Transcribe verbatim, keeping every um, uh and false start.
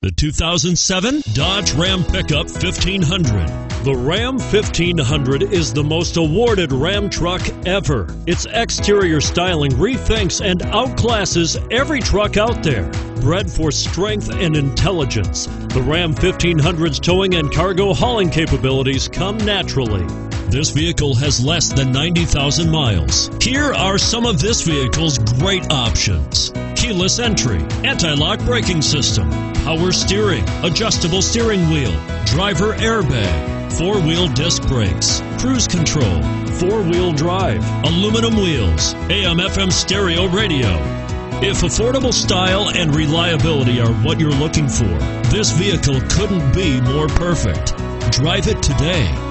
The two thousand seven Dodge Ram Pickup fifteen hundred. The Ram fifteen hundred is the most awarded Ram truck ever. Its exterior styling rethinks and outclasses every truck out there. Bred for strength and intelligence, the Ram fifteen hundred's towing and cargo hauling capabilities come naturally. This vehicle has less than ninety thousand miles. Here are some of this vehicle's great options: keyless entry, anti-lock braking system, power steering, adjustable steering wheel, driver airbag, four-wheel disc brakes, cruise control, four-wheel drive, aluminum wheels, A M F M stereo radio. If affordable style and reliability are what you're looking for, this vehicle couldn't be more perfect. Drive it today.